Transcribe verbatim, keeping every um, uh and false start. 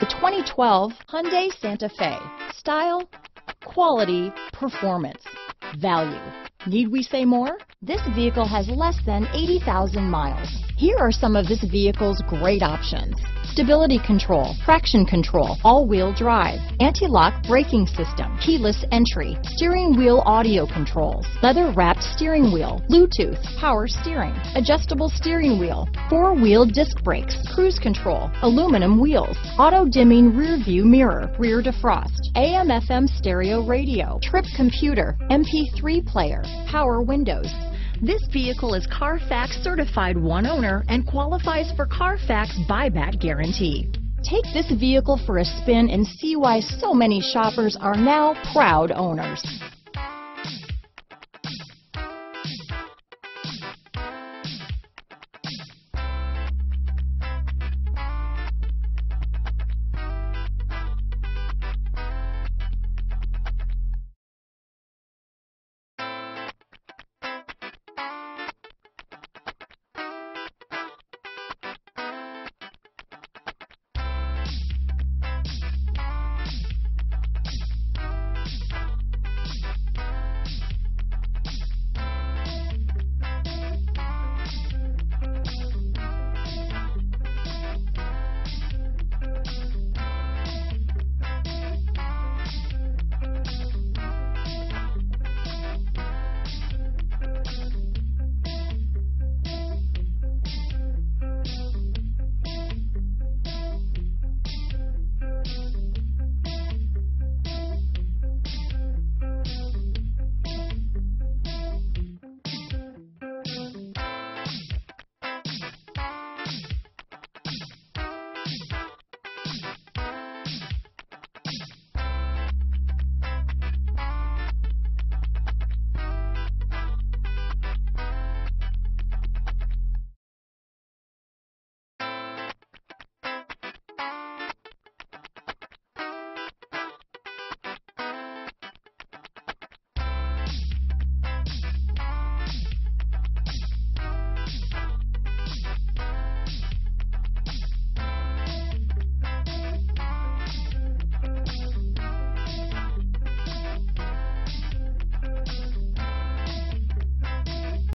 The twenty twelve Hyundai Santa Fe. Style, quality, performance, value. Need we say more? This vehicle has less than eighty thousand miles. Here are some of this vehicle's great options. Stability control, traction control, all-wheel drive, anti-lock braking system, keyless entry, steering wheel audio controls, leather-wrapped steering wheel, Bluetooth, power steering, adjustable steering wheel, four-wheel disc brakes, cruise control, aluminum wheels, auto-dimming rear-view mirror, rear defrost, A M F M stereo radio, trip computer, M P three player, power windows. This vehicle is Carfax certified one owner and qualifies for Carfax buyback guarantee. Take this vehicle for a spin and see why so many shoppers are now proud owners.